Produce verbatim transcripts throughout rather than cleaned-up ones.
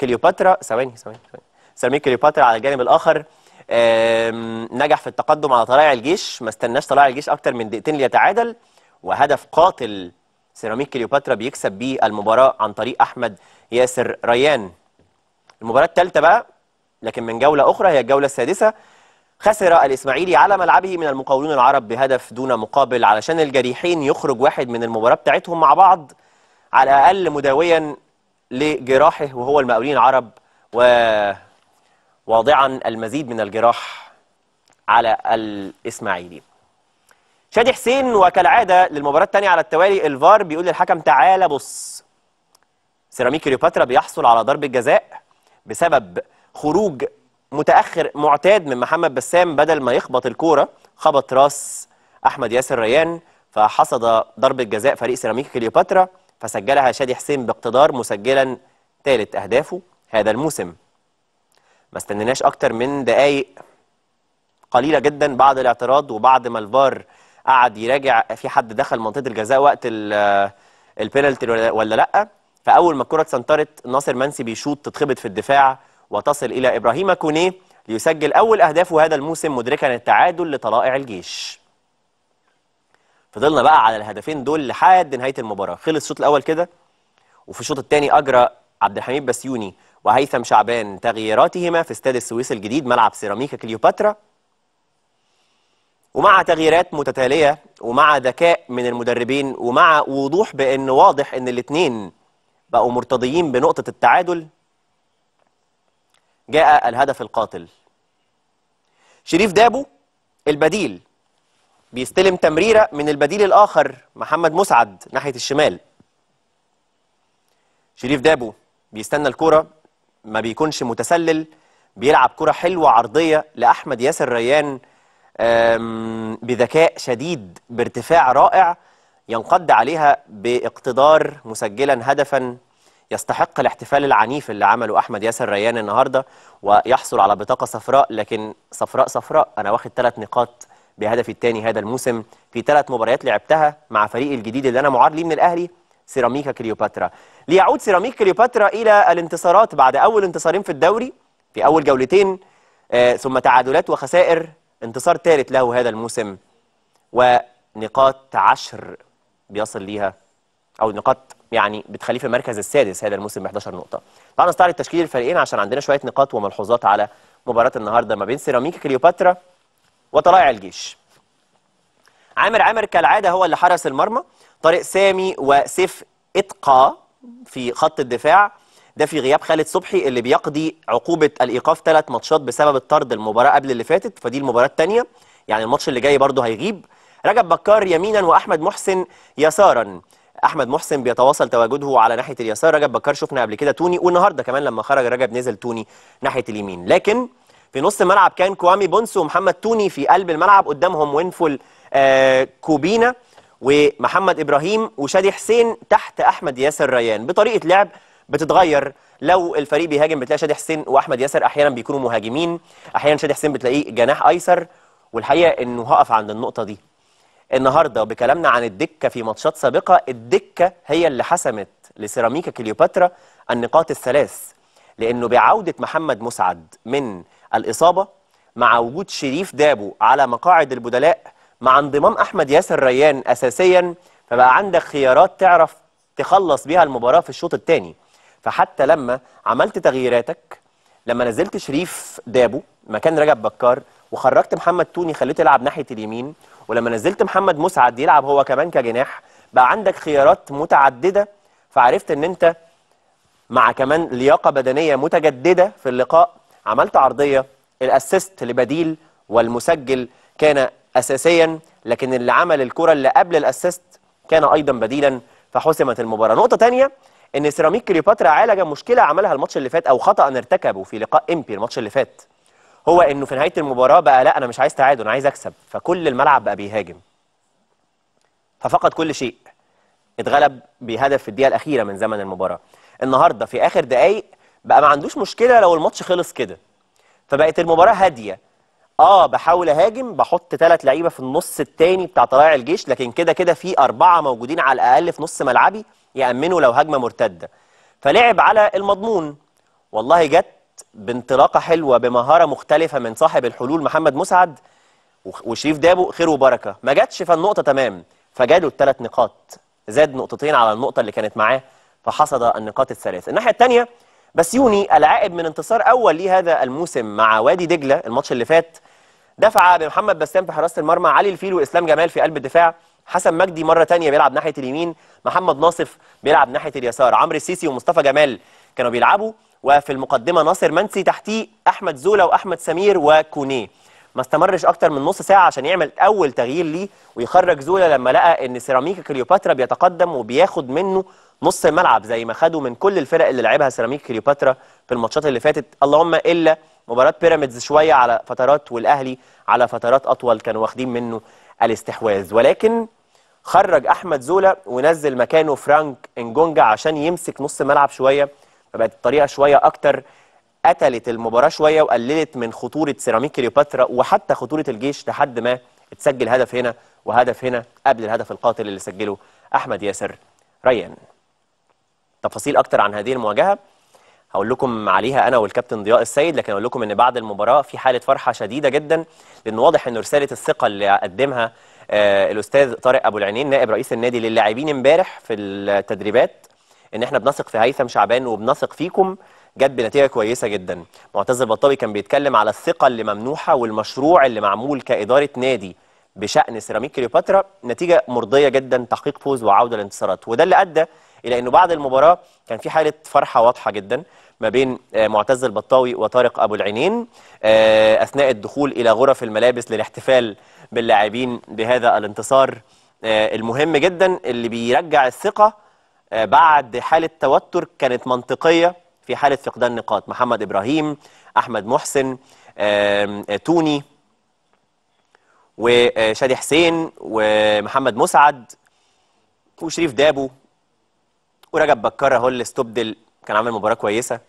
كليوباترا ثواني ثواني ثواني سيراميكا كليوباترا على الجانب الاخر نجح في التقدم على طلائع الجيش، ما استناش طلائع الجيش اكتر من دقيقتين ليتعادل، وهدف قاتل سيراميكا كليوباترا بيكسب بيه المباراه عن طريق احمد ياسر ريان. المباراه الثالثه بقى لكن من جوله اخرى، هي الجوله السادسه، خسر الاسماعيلي على ملعبه من المقاولون العرب بهدف دون مقابل، علشان الجريحين يخرج واحد من المباراه بتاعتهم مع بعض على الاقل مداويا لجراحه وهو المقاولين العرب، وواضعا المزيد من الجراح على الاسماعيلي. شادي حسين وكالعاده للمباراه الثانيه على التوالي الفار بيقول للحكم تعالى بص. سيراميكا كليوباترا بيحصل على ضربه جزاء بسبب خروج متاخر معتاد من محمد بسام، بدل ما يخبط الكوره خبط راس احمد ياسر ريان، فحصد ضربه جزاء فريق سيراميكا كليوباترا فسجلها شادي حسين باقتدار، مسجلا ثالث اهدافه هذا الموسم. ما استنيناش اكتر من دقائق قليله جدا بعد الاعتراض، وبعد ما الفار قعد يراجع في حد دخل منطقه الجزاء وقت البينالتي ولا لا، فاول ما الكره اتسنطرت ناصر منسي بيشوط تتخبط في الدفاع وتصل الى ابراهيم كونيه ليسجل اول اهدافه هذا الموسم، مدركا التعادل لطلائع الجيش. فضلنا بقى على الهدفين دول لحد نهايه المباراه، خلص الشوط الاول كده، وفي الشوط الثاني اجرى عبد الحميد بسيوني وهيثم شعبان تغييراتهما في استاد السويس الجديد ملعب سيراميكا كليوباترا، ومع تغييرات متتاليه ومع ذكاء من المدربين ومع وضوح بان واضح ان الاثنين بقوا مرتضيين بنقطه التعادل، جاء الهدف القاتل. شريف دابو البديل بيستلم تمريره من البديل الاخر محمد مسعد ناحيه الشمال. شريف دابو بيستنى الكوره، ما بيكونش متسلل، بيلعب كوره حلوه عرضيه لاحمد ياسر ريان بذكاء شديد بارتفاع رائع، ينقض عليها باقتدار مسجلا هدفا يستحق الاحتفال العنيف اللي عمله احمد ياسر ريان النهارده، ويحصل على بطاقه صفراء، لكن صفراء صفراء انا واخد ثلاث نقاط بهدفي الثاني هذا الموسم في ثلاث مباريات لعبتها مع فريق الجديد اللي انا معار ليه من الاهلي سيراميكا كليوباترا. ليعود سيراميكا كليوباترا الى الانتصارات بعد اول انتصارين في الدوري في اول جولتين، آه ثم تعادلات وخسائر، انتصار ثالث له هذا الموسم ونقاط عشر بيصل ليها، او نقاط يعني بتخليه في المركز السادس هذا الموسم ب احداشر نقطه. تعال نستعرض تشكيل الفريقين عشان عندنا شويه نقاط وملحوظات على مباراه النهارده ما بين سيراميكا كليوباترا وطلائع الجيش. عامر عامر كالعاده هو اللي حرس المرمى، طارق سامي وسيف اتقى في خط الدفاع، ده في غياب خالد صبحي اللي بيقضي عقوبه الايقاف ثلاث ماتشات بسبب الطرد المباراه قبل اللي فاتت، فدي المباراه الثانيه، يعني الماتش اللي جاي برضه هيغيب. رجب بكار يمينا واحمد محسن يسارا، احمد محسن بيتواصل تواجده على ناحيه اليسار، رجب بكار شفنا قبل كده توني، والنهارده كمان لما خرج رجب نزل توني ناحيه اليمين. لكن في نص الملعب كان كوامي بونسو ومحمد توني في قلب الملعب، قدامهم وينفول آه كوبينا ومحمد ابراهيم وشادي حسين تحت احمد ياسر ريان. بطريقه لعب بتتغير لو الفريق بيهاجم، بتلاقي شادي حسين واحمد ياسر احيانا بيكونوا مهاجمين، احيانا شادي حسين بتلاقيه جناح ايسر، والحقيقه انه هقف عند النقطه دي النهارده. وبكلامنا عن الدكه في ماتشات سابقه، الدكه هي اللي حسمت لسيراميكا كليوباترا النقاط الثلاث، لانه بعوده محمد مسعد من الاصابه مع وجود شريف دابو على مقاعد البدلاء مع انضمام احمد ياسر ريان اساسيا، فبقى عندك خيارات تعرف تخلص بيها المباراه في الشوط الثاني. فحتى لما عملت تغييراتك، لما نزلت شريف دابو مكان رجب بكار وخرجت محمد توني خليته يلعب ناحيه اليمين، ولما نزلت محمد مسعد يلعب هو كمان كجناح، بقى عندك خيارات متعدده، فعرفت ان انت مع كمان لياقه بدنيه متجدده في اللقاء عملت عرضيه، الاسيست لبديل والمسجل كان اساسيا، لكن اللي عمل الكره اللي قبل الاسيست كان ايضا بديلا، فحسمت المباراه. نقطه ثانيه ان سيراميكا كليوباترا عالج مشكله عملها الماتش اللي فات، او خطا ارتكبه في لقاء امبي الماتش اللي فات، هو انه في نهايه المباراه بقى لا انا مش عايز تعادل انا عايز اكسب، فكل الملعب بقى بيهاجم، ففقد كل شيء، اتغلب بهدف في الدقيقه الاخيره من زمن المباراه. النهارده في اخر دقائق بقى ما عندوش مشكله لو الماتش خلص كده، فبقت المباراه هاديه، اه بحاول اهاجم، بحط ثلاث لعيبه في النص الثاني بتاع طلائع الجيش، لكن كده كده في اربعه موجودين على الاقل في نص ملعبي يامنوا لو هجمه مرتده، فلعب على المضمون والله جت بانطلاقه حلوه بمهاره مختلفه من صاحب الحلول محمد مسعد وشريف دابو، خير وبركه. ما جاتش فالنقطه تمام، فجاله الثلاث نقاط، زاد نقطتين على النقطه اللي كانت معاه فحصد النقاط الثلاث. الناحيه الثانيه بسيوني العائب من انتصار اول ليه هذا الموسم مع وادي دجله الماتش اللي فات، دفع بمحمد بسام في حراسه المرمى، علي الفيل واسلام جمال في قلب الدفاع، حسن مجدي مره ثانيه بيلعب ناحيه اليمين، محمد ناصف بيلعب ناحيه اليسار، عمرو السيسي ومصطفى جمال كانوا بيلعبوا، وفي المقدمه ناصر منسي، تحتيه احمد زولا واحمد سمير وكونيه. ما استمرش اكتر من نص ساعه عشان يعمل اول تغيير ليه ويخرج زولا لما لقى ان سيراميكا كليوباترا بيتقدم وبياخد منه نص الملعب زي ما خدوا من كل الفرق اللي لعبها سيراميكا كليوباترا في الماتشات اللي فاتت، اللهم الا مباراه بيراميدز شويه على فترات والاهلي على فترات اطول كانوا واخدين منه الاستحواذ، ولكن خرج احمد زولا ونزل مكانه فرانك انجونجا عشان يمسك نص ملعب شويه، فبقت الطريقه شويه اكتر قتلت المباراه شويه وقللت من خطوره سيراميكا كليوباترا وحتى خطوره الجيش لحد ما اتسجل هدف هنا وهدف هنا قبل الهدف القاتل اللي سجله احمد ياسر ريان. تفاصيل اكتر عن هذه المواجهه هقول لكم عليها انا والكابتن ضياء السيد، لكن اقول لكم ان بعد المباراه في حاله فرحه شديده جدا، لان واضح ان رساله الثقه اللي قدمها آه الاستاذ طارق ابو العنين نائب رئيس النادي للاعبين امبارح في التدريبات ان احنا بنثق في هيثم شعبان وبنثق فيكم، جت بنتيجه كويسه جدا. معتز البطاوي كان بيتكلم على الثقه اللي ممنوحه والمشروع اللي معمول كاداره نادي بشان سيراميكا كليوباترا، نتيجه مرضيه جدا، تحقيق فوز وعوده للانتصارات، وده اللي ادى الى انه بعد المباراه كان في حاله فرحه واضحه جدا ما بين معتز البطاوي وطارق ابو العنين اثناء الدخول الى غرف الملابس للاحتفال باللاعبين بهذا الانتصار المهم جدا اللي بيرجع الثقه بعد حاله توتر كانت منطقيه في حاله فقدان نقاط. محمد ابراهيم، احمد محسن، توني وشادي حسين ومحمد مسعد وشريف دابو ورجب بكار اهو اللي استبدل كان عامل مباراه كويسه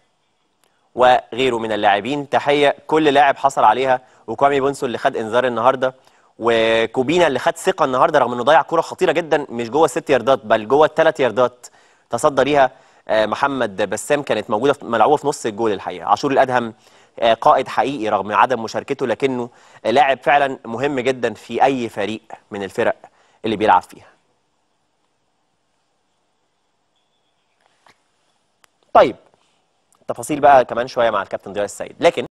وغيره من اللاعبين. تحيه كل لاعب حصل عليها، وكوامي بونسو اللي خد انذار النهارده، وكوبينا اللي خد ثقه النهارده رغم انه ضيع كوره خطيره جدا مش جوه الست ياردات بل جوه الثلاث ياردات تصدى ليها محمد بسام، كانت موجوده ملعوبه في نص الجول. الحقيقه عاشور الادهم قائد حقيقي رغم عدم مشاركته، لكنه لاعب فعلا مهم جدا في اي فريق من الفرق اللي بيلعب فيها. طيب تفاصيل بقى كمان شويه مع الكابتن ضياء السيد، لكن